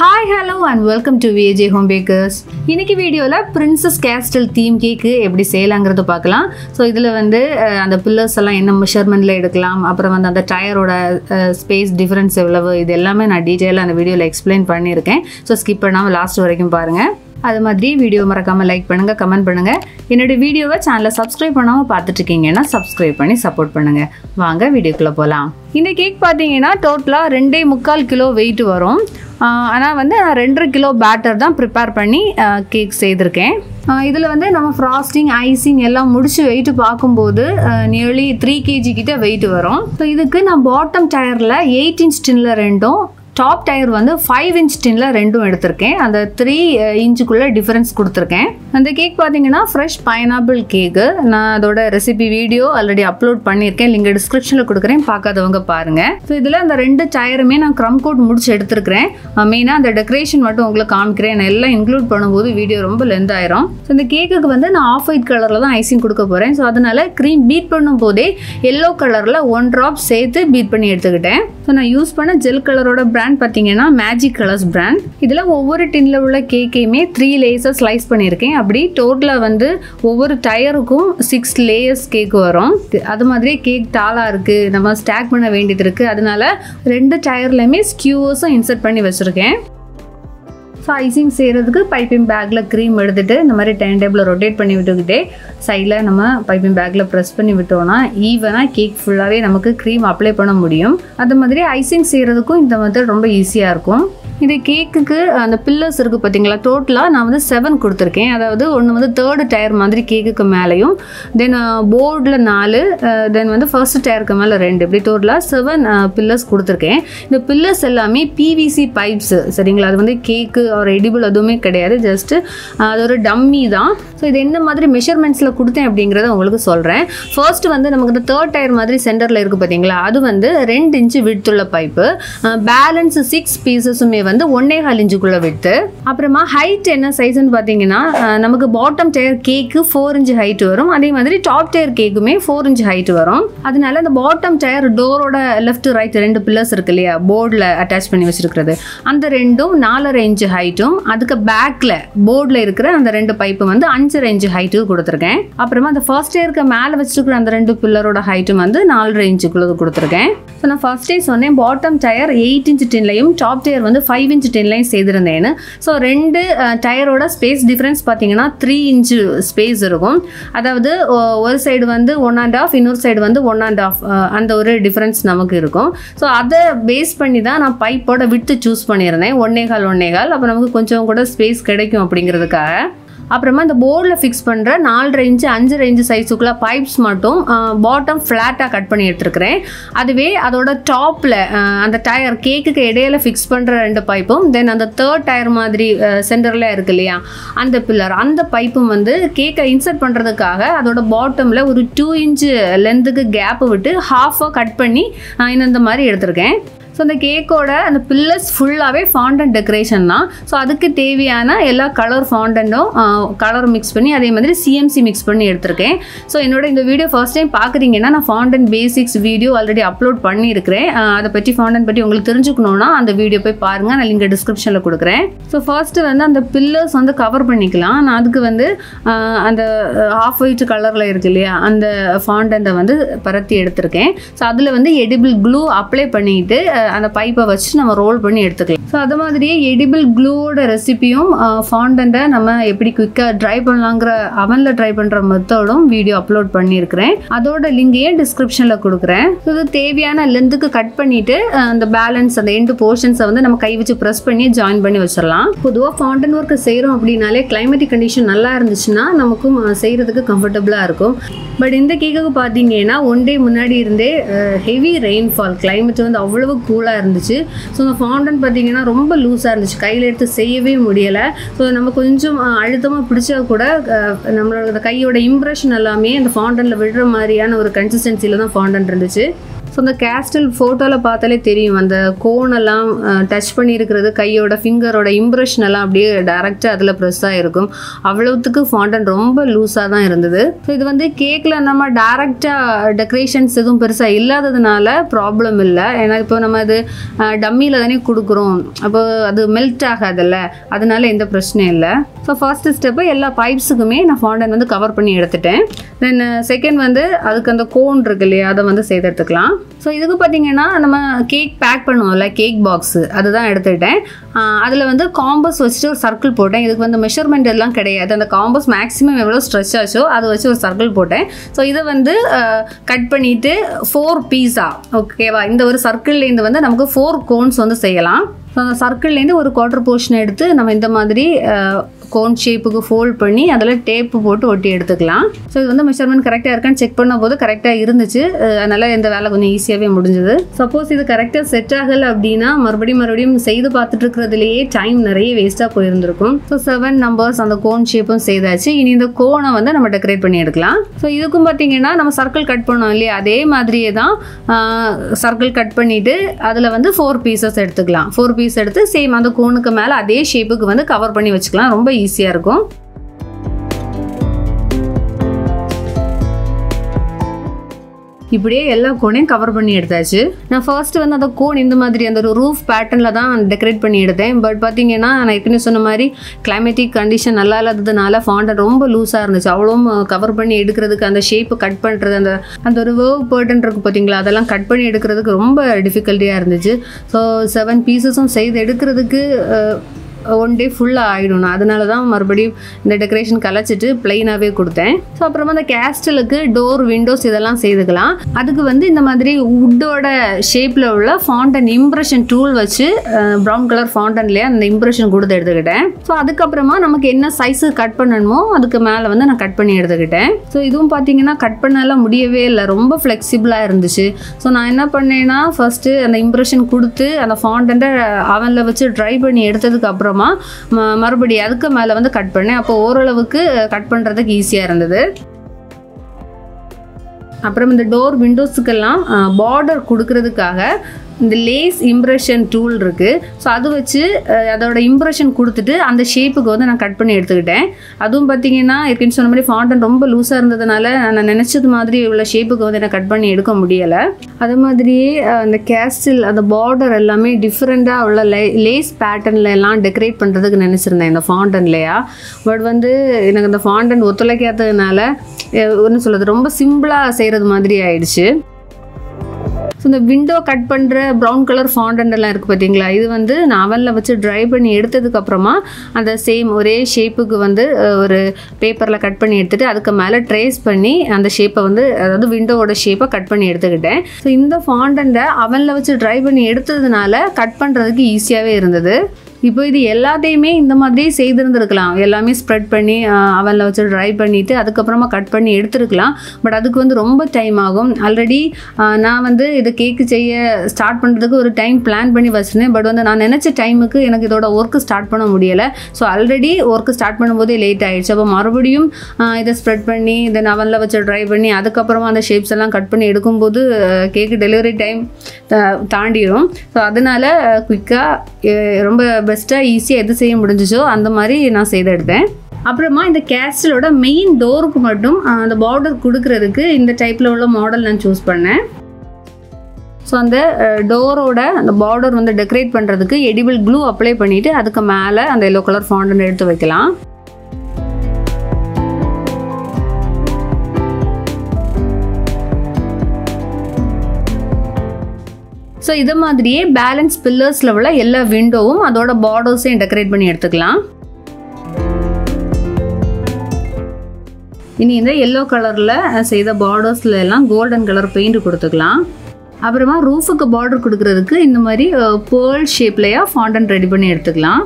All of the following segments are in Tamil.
Hi, hello and welcome to VAJ Homebakers. In this video, we will see Princess Castle theme cake. So, this is the pillars, the measurement, the tire space difference. I will explain all in detail. So, skip it now, last one. That's why video like and comment. If you video, subscribe to channel, subscribe and support the video. This cake is total 2.5 kg weight. I kg batter prepare the cake. This frosting, icing, weight nearly 3 kg weight. So, this bottom tire 8 inch thinner. Top tire வந்து 5 inch tinல ரெண்டும் எடுத்துர்க்கேன் அந்த 3 inch குள்ள டிஃபரன்ஸ் கொடுத்திருக்கேன் அந்த கேக் பாத்தீங்கன்னா fresh pineapple cake நான் அதோட ரெசிபி வீடியோ ஆல்ரெடி அப்லோட் பண்ணிருக்கேன் லிங்க் டிஸ்கிரிப்ஷன்ல கொடுக்கிறேன் பார்க்காதவங்க பாருங்க சோ இதுல அந்த ரெண்டு டயருமே நான் crumb coat முடிச்சு எடுத்துர்க்கேன் மெயினா அந்த டெக்கரேஷன் மட்டும் உங்களுக்கு காமிக்கிறேன் நான் எல்லாம் இன்க்ளூட் பண்ணும்போது வீடியோ ரொம்ப லெந்த் ஆயிரும் சோ இந்த கேக்குக்கு வந்து நான் ஆஃப் ஒயிட் கலர்ல தான் ஐசிங் கொடுக்க போறேன் சோ அதனால க்ரீம் பீட் பண்ணும்போதே yellow கலர்ல 1 drop சேர்த்து பீட் பண்ணி எடுத்துக்கிட்டேன் சோ நான் யூஸ் பண்ண ஜெல் கலரோட brand Magic colours brand. This ஒவ்வொரு டின்ல உள்ள கேக்கையுமே 3 layers slice பண்ணிருக்கேன். அப்படி டோட்டலா வந்து ஒவ்வொரு டயருக்கும் 6 layers கேக் வரும். அது மாதிரி கேக் தாளா இருக்கு. நம்ம ஸ்டாக் பண்ண வேண்டியது இருக்கு. அதனால ரெண்டு டயர்லயே ஸ்கியூஸ் இன்சர்ட் பண்ணி வச்சிருக்கேன். ஐசிங் செய்யறதுக்கு பைப்பிங் பேக்ல க்ரீம் எடுத்துட்டு இந்த மாதிரி டைன் டேபிள ரொட்டேட் பண்ணி விட்டுக்கிட்டே சைடுல நம்ம பைப்பிங் பேக்ல பிரஸ் பண்ணி விட்டோம்னா ஈவனா கேக் ஃபுல்லாவே நமக்கு க்ரீம் அப்ளை பண்ண முடியும். அது மாதிரி ஐசிங் செய்யறதுக்கு இந்த மெத்தட் ரொம்ப ஈஸியா இருக்கும். இந்த கேக்குக்கு அந்த பில்லர்ஸ் இருக்கு பாத்தீங்களா டோட்டலா நான் வந்து 7 கொடுத்திருக்கேன். அதாவது ஒன்னு வந்து 3rd டயர் மாதிரி கேக்குக்கு மேலயும் தென் போர்ட்ல 4 தென் வந்து 1st டயருக்கு மேல 2 இப்படி டோட்டலா 7 பில்லர்ஸ் கொடுத்திருக்கேன். இந்த பில்லர்ஸ் எல்லாமே PVC பைப்ஸ் சரிங்களா அது வந்து கேக் ஒரு எடிபிள் அதுமே கிடையாது ஜஸ்ட் அது ஒரு டம்மி தான் சோ இது என்ன மாதிரி மெஷர்மென்ட்ஸ்ல கொடுத்தேன் அப்படிங்கறத உங்களுக்கு சொல்றேன் ஃபர்ஸ்ட் வந்து நமக்கு இந்த 3rd டயர் மாதிரி சென்டர்ல இருக்கு பாத்தீங்களா அது வந்து 2 இன்ச் விட்த் உள்ள பைப் பேலன்ஸ் 6 பீசஸ்மே வந்து 1.5 இன்ச் குள்ள விட்த் அப்புறமா ஹைட் என்ன சைஸ்னு பாத்தீங்கன்னா நமக்கு bottom tier cake 4 inch height வரும் அதே மாதிரி டாப் டயர் கேக்குமே 4 இன்ச் ஹைட் வரும் அதனால இந்த பாட்டம் டயர் டோரோட லெஃப்ட் ரைட் ரெண்டு பில்லர்ஸ் இருக்குலையா போர்ட்ல அட்டாச் பண்ணி வச்சிருக்கிறது அந்த ரெண்டும் 4.5 இன்ச் ஹைட்டும் அதுக்கு பேக்ல போர்ட்ல இருக்கிற அந்த ரெண்டு பைப்பு வந்து 5.5 இன்ச் ஹைட்க்கு கொடுத்திருக்கேன் அப்புறமா அந்த ஃபர்ஸ்ட் டயருக்கு மேல வச்சிருக்கிற அந்த ரெண்டு பில்லரோட ஹைட் வந்து 4.5 இன்ச்க்குள்ள கொடுத்திருக்கேன் சோ நான் ஃபர்ஸ்ட் டே சொன்னேன் பாட்டம் டயர் 8 இன்ச் டின்லயும் டாப் டயர் வந்து 5 இன்ச் டின்லயும் செய்திருந்தேன் சோ ரெண்டு டயரோட ஸ்பேஸ் டிஃபரன்ஸ் பாத்தீங்கன்னா 3 இன்ச் ஸ்பேஸ் இருக்கும் அதாவது ஒரு சைடு வந்து 1.5 இன்னொரு சைடு வந்து 1.5 அந்த ஒரு டிஃபரன்ஸ் நமக்கு இருக்கும் சோ அத பேஸ் பண்ணி தான் நான் பைப்போட விட்த் சூஸ் பண்ணியிருந்தேன் 1.5 அப்ப நமக்கு கொஞ்சம் கூட ஸ்பேஸ் கிடைக்கும் அப்படிங்கிறதுக்காக அப்புறமா இந்த போர்ட்ல ஃபிக்ஸ் பண்ற 4 இன்ச் 5 இன்ச் சைஸ்க்குள்ள பைப்ஸ் மட்டும் பாட்டம் ஃப்ளாட்டா கட் பண்ணி எடுத்துக்கிறேன் அதுவே அதோட டாப்ல அந்த டயர் கேக்குக்கு இடையில ஃபிக்ஸ் பண்ற ரெண்டு பைப்பும் தென் அந்த 3rd டயர் மாதிரி சென்டர்ல இருக்குலையா அந்த பில்லர் அந்த பைப்பும் வந்து கேக்க இன்சர்ட் பண்றதுக்காக அதோட பாட்டம்ல ஒரு 2 இன்ச் லெந்த்க்கு கேப் விட்டு ஹாஃபா கட் பண்ணி இந்த மாதிரி எடுத்துக்கிறேன் So, the cake is full of fondant decoration. So, that's why color fondant mix CMC mix. So, if you watch this video first time, I fondant basics video already uploaded. If you want to know about the video, you can see the link in the description. So, first, the pillars are covered. That's half white color. The fondant is covered. So, that's edible glue applied. அந்த பைப்பை வச்சு நம்ம ரோல் பண்ணி எடுத்துக்கலாம் சோ அது மாதிரியே எடிபிள் க்ளூவோட ரெசிபியும் ஃபாண்டண்ட நம்ம எப்படி குயிக்கா ட்ரை பண்ணலாம்ங்கற அவன்ல ட்ரை பண்ற மெத்தடும் வீடியோ அப்லோட் பண்ணியிருக்கேன் அதோட லிங்கையே டிஸ்கிரிப்ஷன்ல கொடுக்கிறேன் இது தேவையான லெந்த்க்கு கட் பண்ணிட்டு அந்த பேலன்ஸ் அந்த எண்ட் போர்ஷன்ஸ் வந்து நம்ம கை வச்சு பிரஸ் பண்ணி ஜாயின் பண்ணி வச்சிரலாம் பொதுவா ஃபாண்டண்ட் work செய்றோம் அப்படினாலே கிளைமேட்டிக் கண்டிஷன் நல்லா இருந்துச்சுனா நமக்கு செய்யிறதுக்கு கம்ஃபர்ட்டபிளா இருக்கும் பட் இந்த கேக்குக்கு பாத்தீங்கன்னா 1 டே முன்னாடி இருந்தே ஹெவி ரெயின்ஃபால் கிளைமேட் வந்து அவ்வளவு கூலா இருந்துச்சு சோ அந்த ஃபாண்டண்ட் பாத்தீங்கன்னா ரொம்ப லூசா இருந்துச்சு கையில எடுத்து செய்யவே முடியல சோ நம்ம கொஞ்சம் அழுத்தமா பிடிச்சா கூட நம்மளோட கையோட இம்ப்ரஷன் எல்லாமே அந்த ஃபாண்டண்ட்ல விடுற மாதிரியான ஒரு கன்சிஸ்டன்சில தான் ஃபாண்டண்ட் இருந்துச்சு So the castle photo la paatale theriyum and the cone alla touch pannirukkuradhu kaiyoda finger oda impression alla abadiye direct ah adula press a irukum avlavuthukku fondant romba loose ah dhaan irundhudu so idu vande cake la nama direct decorations edum perusa illadadanaala problem illa ena ipo nama idu dummy la thane kudukrom appo adu melt agadalla adanal endha prashne illa so first step ella pipes kume na fondant vandu cover panni eduthiten then second vande adukku and cone irukku adha vande seiduthukalam so idukku pathina nama cake pack pannuvala cake box adha dhaan eduthiten adula vande compass vechitu or circle poten idukku vande measurement ellam kedaiyadhu and compass maximum evlo stretch aacho adhu vechi or circle poten so idha vande cut pannite 4 piece ah okay va indha or circle la inda vande namakku 4 cones vande seiyalam so the circle la inda or quarter portion eduthu nama indha madri cone shape ku fold பண்ணி ಅದல டேப் போட்டு ஒட்டி எடுத்துக்கலாம் சோ இது வந்து மெஷர்மென்ட் கரெக்ட்டா இருக்கான்னு செக் பண்ணும்போது கரெக்ட்டா இருந்துச்சு அதனால இந்த வேலை கொஞ்சம் ஈஸியாவே முடிஞ்சது சப்போஸ் இது கரெக்ட்டா செட் ஆகல அப்படினா மறுபடியும் செய்து பார்த்துட்டு இருக்குறதுலயே டைம் நிறைய வேஸ்டா போய் இருந்திருக்கும் சோ 7 நம்பர்ஸ் அந்த cone shapeம் செய்தாச்சு இனி இந்த கோணை வந்து நம்ம டெக்கரேட் பண்ணி எடுக்கலாம் சோ இதுக்கு பாத்தீங்கன்னா நம்ம சர்க்கிள் கட் பண்ணோம் இல்லையா அதே மாதிரியே தான் சர்க்கிள் கட் பண்ணிட்டு ಅದல வந்து 4 பீசஸ் எடுத்துக்கலாம் 4 பீஸ் எடுத்து சேம் அந்த கோனுக்கு மேல அதே ஷேப்புக்கு வந்து கவர் பண்ணி வெச்சுக்கலாம் ரொம்ப ஈஸியா இருக்கும் இப்படியே எல்லா கோனையும் கவர் பண்ணி எடுத்தாச்சு நான் ஃபர்ஸ்ட் வந்து அந்த கோன் இந்த மாதிரி அந்த ஒரு ரூஃப் பேட்டர்ன்ல தான் டெக்கரேட் பண்ணி எடுத்தேன் பட் பாத்தீங்கன்னா நான் ஏற்கனவே சொன்ன மாதிரி climatic condition நல்லா இல்லாததனால ஃபாண்டன்ட் ரொம்ப லூசா இருந்துச்சு அவ்வளவும் கவர் பண்ணி எடுக்கிறதுக்கு அந்த ஷேப் கட் பண்றது அந்த ஒரு வேவ் பேட்டர்ன் இருக்கு பாத்தீங்களா அதெல்லாம் கட் பண்ணி எடுக்கிறதுக்கு ரொம்ப டிஃபிகல்ட்டியா இருந்துச்சு சோ 7 பீசஸும் செய்து எடுக்கிறதுக்கு one day full ஆயிடும் நான் அதனால தான் மறுபடியும் இந்த டெக்கரேஷன் கலச்சிட்டு ப்ளைனாவே கொடுத்தேன் சோ அப்புறமா அந்த கேஸ்டலுக்கு டோர் விண்டோஸ் இதெல்லாம் செய்துக்கலாம் அதுக்கு வந்து இந்த மாதிரி வுட்டோட ஷேப்ல உள்ள ஃபாண்டன்ட் இம்ப்ரஷன் டூல் வச்சு brown கலர் ஃபாண்டன்ட்ல அந்த இம்ப்ரஷன் கொடுத்து எடுத்துக்கிட்டேன் சோ அதுக்கு அப்புறமா நமக்கு என்ன சைஸ் கட் பண்ணணுமோ அதுக்கு மேல வந்து நான் கட் பண்ணி எடுத்துக்கிட்டேன் சோ இதுவும் பாத்தீங்கன்னா கட் பண்ணல முடியவே இல்ல ரொம்ப ஃப்ளெக்சிபிளா இருந்துச்சு சோ நான் என்ன பண்ணேன்னா ஃபர்ஸ்ட் அந்த இம்ப்ரஷன் கொடுத்து அந்த ஃபாண்டன்ட் அவன்ல வச்சு ட்ரை பண்ணி எடுத்ததுக்கு அப்புறம் மறுபடியும் அதுக்கு மேல வந்து கட் பண்ணேன் அப்ப ஓரளவுக்கு கட் பண்றதுக்கு ஈஸியா இருந்தது அப்புறம் இந்த டோர் விண்டோஸ்க்கு எல்லாம் border கொடுக்கிறதுக்காக இந்த லேஸ் இம்ப்ரஷன் டூல் இருக்கு சோ அது வச்சு அதோட இம்ப்ரஷன் கொடுத்துட்டு அந்த ஷேப்புக்கு வந்து நான் கட் பண்ணி எடுத்துக்கிட்டேன் அதுவும் பாத்தீங்கன்னா ஏற்கனவே சொன்ன மாதிரி ஃபாண்டன்ட் ரொம்ப லூசா இருந்ததனால நான் நினைச்சது மாதிரி உள்ள ஷேப்புக்கு வந்து நான் கட் பண்ணி எடுக்க முடியல அதே மாதிரியே அந்த கேஸ்டில் அந்த border எல்லாமே டிஃபரண்டா உள்ள லேஸ் பேட்டர்ன்ல எல்லாம் டெக்கரேட் பண்றதுக்கு நினைச்சிருந்தேன் இந்த ஃபாண்டன்ட்லயா பட் வந்து எனக்கு அந்த ஃபாண்டன்ட் ஒத்துழைக்காததனால என்ன சொல்றது ரொம்ப சிம்பிளா செய்யறது மாதிரி ஆயிடுச்சு So இந்த விண்டோ கட் பண்ற brown கலர் ஃபாண்டன்ட் எல்லாம் இருக்கு பாத்தீங்களா இது வந்து நாவல்ல வச்சு dry பண்ணி எடுத்ததுக்கு அப்புறமா அந்த சேம் ஒரே ஷேப்புக்கு வந்து ஒரு பேப்பர்ல கட் பண்ணி எடுத்துட்டு அதுக்கு மேல ட்ரேஸ் பண்ணி அந்த ஷேப்பை வந்து அதாவது விண்டோவோட ஷேப்பை கட் பண்ணி எடுத்துக்கிட்டேன் சோ இந்த ஃபாண்டன்ட் அவன்ல வச்சு dry பண்ணி எடுத்ததனால கட் பண்றதுக்கு ஈஸியாவே இருந்தது இப்போ இது எல்லாதையுமே இந்த மாதிரி செய்திருந்திருக்கலாம் எல்லாமே ஸ்ப்ரெட் பண்ணி அவன்ல வச்சு ட்ரை பண்ணிட்டு அதுக்கு அப்புறமா கட் பண்ணி எடுத்துக்கலாம் பட் அதுக்கு வந்து ரொம்ப டைம் ஆகும் ஆல்ரெடி நான் வந்து இத கேக் செய்ய ஸ்டார்ட் பண்றதுக்கு ஒரு டைம் பிளான் பண்ணி வச்சிருந்தேன் பட் வந்து நான் நினைச்ச டைமுக்கு எனக்கு இதோட வர்க் ஸ்டார்ட் பண்ண முடியல சோ ஆல்ரெடி வர்க் ஸ்டார்ட் பண்ணும்போதே லேட் ஆயிடுச்சு அப்ப மறுபடியும் இத ஸ்ப்ரெட் பண்ணி தென் அவன்ல வச்சு ட்ரை பண்ணி அதுக்கு அப்புறமா அந்த ஷேப்ஸ் எல்லாம் கட் பண்ணி எடுக்கும்போது கேக் டெலிவரி டைம் தாண்டிரும் சோ அதனால குயிக்கா ரொம்ப பெஸ்டா ஈஸியா எது செய்ய முடிஞ்சோ அந்த மாதிரி நான் செய்து எடுத்தேன் அப்புறமா இந்த கேஸ்டலோட மெயின் டோருக்கு மட்டும் அந்த பார்டர் கொடுக்கிறதுக்கு இந்த டைப்ல உள்ள மாடல் நான் சூஸ் பண்ணேன் சோ அந்த டோரோட அந்த பார்டர் வந்து டெக்கரேட் பண்றதுக்கு எடிபிள் க்ளூ அப்ளை பண்ணிட்டு அதுக்கு மேல அந்த yellow கலர் ஃபாண்டன்ட் எடுத்து வைக்கலாம் சோ இத மாதிரியே பேலன்ஸ் பில்லர்ஸ்ல உள்ள எல்லா விண்டோவும் அதோட பார்டர்ஸையும் டெக்கரேட் பண்ணி எடுத்துக்கலாம் இனி இந்த yellow கலர்ல செய்த பார்டர்ஸ்ல எல்லாம் golden கலர் பெயிண்ட் கொடுத்துக்கலாம் அப்புறமா ரூஃப்க்கு border கொடுக்கிறதுக்கு இந்த மாதிரி pearl shapeலயா fondant ரெடி பண்ணி எடுத்துக்கலாம்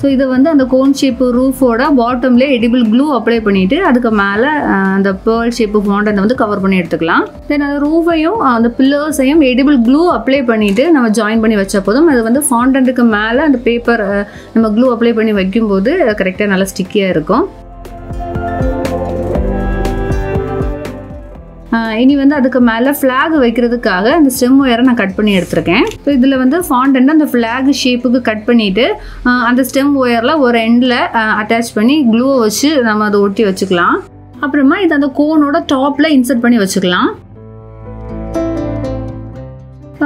so So this is the cone shape roof bottom edible glue apply பண்ணிட்டு அதுக்கு மேல அந்த pearl shape font வந்து cover பண்ணி எடுத்துக்கலாம். Then அந்த roofையும் அந்த pillars-ஐயும் edible glue apply பண்ணிட்டு நம்ம join பண்ணி வச்சா போதும். அது வந்து font-க்கு மேல அந்த paper நம்ம glue apply பண்ணி வைக்கும்போது கரெக்ட்டா நல்ல sticky-ஆ இருக்கும். இனி வந்து ಅದಕ್ಕೆ மேல flag வைக்கிறதுக்காக அந்த ஸ்டெம் வயரை நான் கட் பண்ணி எடுத்துர்க்கேன். சோ இதுல வந்து font and அந்த flag shape-க்கு கட் பண்ணிட்டு அந்த ஸ்டெம் வயர்ல ஒரு endல attach பண்ணி glue வச்சு நாம அதை ஒட்டி வச்சுக்கலாம். அப்புறமா இத அந்த கோனோட டாப்ல இன்சர்ட் பண்ணி வச்சுக்கலாம்.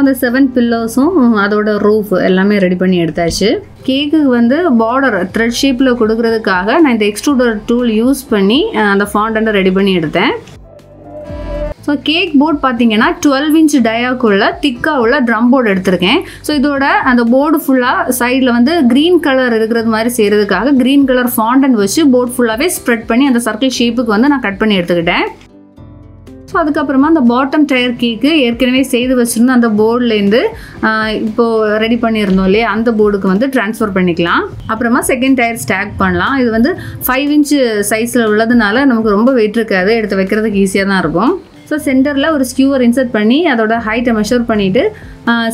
அந்த 7 pillars-உம் அதோட roof எல்லாமே ரெடி பண்ணி எடுத்தாச்சு. கேக்குக்கு வந்து border thread shape-ல கொடுக்கிறதுக்காக நான் இந்த extruder tool யூஸ் பண்ணி அந்த font-அ ரெடி பண்ணி எடுத்தேன். So cake board பாத்தீங்கன்னா 12-inch டயாக்குள்ள திக்கா உள்ள drum board எடுத்துர்க்கேன். So இதோட அந்த board full-ஆ சைடுல வந்து green color இருக்குறது மாதிரி செய்யிறதுக்காக green color font and வச்சு board full-ஆவே spread பண்ணி அந்த circle shape-க்கு வந்து நான் கட் பண்ணி எடுத்துக்கிட்டேன். So அதுக்கு அப்புறமா அந்த bottom tier cake ஏற்கனவே செய்து வச்சிருந்த அந்த board-ல இருந்து இப்போ ரெடி பண்ணிருந்தோம்லே அந்த board-க்கு வந்து transfer பண்ணிக்கலாம். அப்புறமா second tier stack பண்ணலாம். இது வந்து 5-inch size-ல உள்ளதுனால நமக்கு ரொம்ப weight இருக்காது. எடுத்து வைக்கிறதுக்கு ஈஸியா தான் இருக்கும். So center la or skewer insert panni adoda height measure pannittu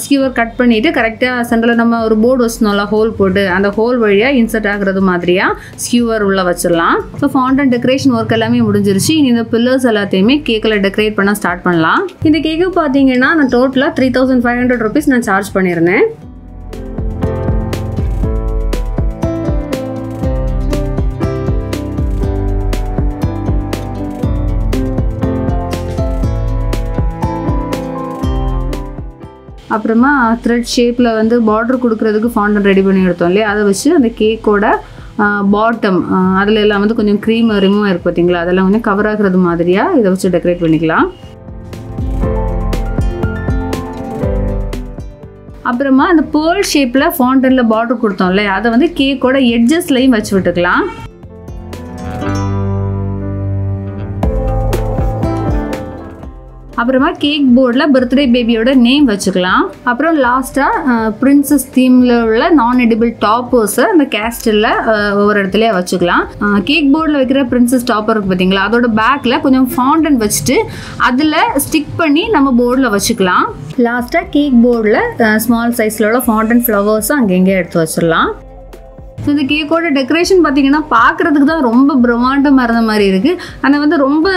skewer cut pannittu correct ah center la nama or board vasnola hole podu and hole valiya insert aagradhu madriya skewer ulla vachiralam. So font and decoration work ellame mudinjiruchu. Ini the pillars ellatheyume cake la decorate panna start pannalam. Indha cake pathingena na total la 3500 rupees na charge pannirne. அப்புறமா thread shape-ல வந்து border கொடுக்கிறதுக்கு font ரெடி பண்ணி எடுத்தோம் இல்லையா அத வச்சு அந்த கேக்கோட bottom அதுல எல்லாம் வந்து கொஞ்சம் cream remove இருக்கு பாத்தீங்களா அதெல்லாம் வந்து cover ஆகிறது மாதிரியா இத வச்சு decorate பண்ணிக்கலாம். அப்புறமா அந்த pearl shape-ல font-ல border கொடுத்தோம் இல்லையா அத வந்து கேக்கோட edges-லயும் வச்சு விட்டுக்கலாம். அப்புறமா கேக் போர்ட்ல बर्थडे பேபியோட நேம் வச்சுக்கலாம். அப்புறம் லாஸ்டா பிரின்சஸ் தீம்ல உள்ள நான் எடிபிள் டாப்பர்ஸ் அந்த கேஸ்டல்ல ஒவ்வொரு இடத்துலயே வச்சுக்கலாம். கேக் போர்ட்ல வைக்கிற பிரின்சஸ் டாப்பர் இருக்கு பாத்தீங்களா அதோட பேக்ல கொஞ்சம் ஃபாண்டன்ட் வச்சிட்டு அதுல ஸ்டிக் பண்ணி நம்ம போர்ட்ல வச்சுக்கலாம். லாஸ்டா கேக் போர்ட்ல ஸ்மால் சைஸ்ல உள்ள ஃபாண்டன்ட் ஃப்ளவர்ஸ் அங்கங்க எடுத்து வச்சிரலாம். So இந்த கேக்கோட டெக்கரேஷன் பாத்தீங்கன்னா பார்க்கிறதுக்கு தான் ரொம்ப பிரமாண்டமா இருந்த மாதிரி இருக்கு. ஆனா வந்து ரொம்ப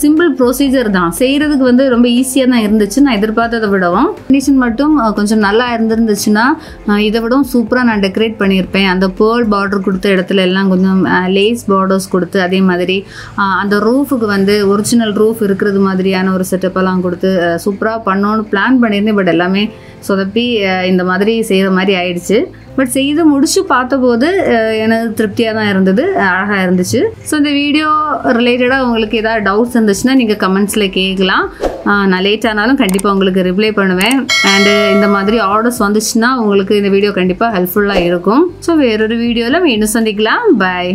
சிம்பிள் ப்ரொசீஜர் தான். செய்யிறதுக்கு வந்து ரொம்ப ஈஸியா தான் இருந்துச்சு. நான் எதிர்பார்த்ததை விடவும் கண்டிஷன் மட்டும் கொஞ்சம் நல்லா இருந்திருந்துச்சுனா இத விடவும் சூப்பரா நான் டெக்கரேட் பண்ணியிருப்பேன். அந்த pearl border கொடுத்த இடத்துல எல்லாம் கொஞ்சம் lace borders கொடுத்து அதே மாதிரி அந்த roofக்கு வந்து ஒரிஜினல் roof இருக்குறது மாதிரியான ஒரு செட்டப் எல்லாம் கொடுத்து சூப்பரா பண்ணனும்னு பிளான் பண்ணியிருந்தேன். பட் எல்லாமே சொதப்பி இந்த மாதிரி செய்யற மாதிரி ஆயிடுச்சு. பட் செய்து முடிச்சு பார்த்தபோது எனக்கு திருப்தியா தான் இருந்தது. அழகா இருந்துச்சு. ஸோ இந்த வீடியோ ரிலேட்டடா உங்களுக்கு ஏதாவது டவுட்ஸ் இருந்துச்சுன்னா நீங்க கமெண்ட்ஸ்ல கேட்கலாம். நான் லேட் ஆனாலும் கண்டிப்பா உங்களுக்கு ரிப்ளை பண்ணுவேன். அண்ட் இந்த மாதிரி ஆர்டர்ஸ் வந்துச்சுன்னா உங்களுக்கு இந்த வீடியோ கண்டிப்பா ஹெல்ப்ஃபுல்லா இருக்கும். ஸோ வேறொரு வீடியோல மீண்டும் சந்திக்கலாம். பாய்.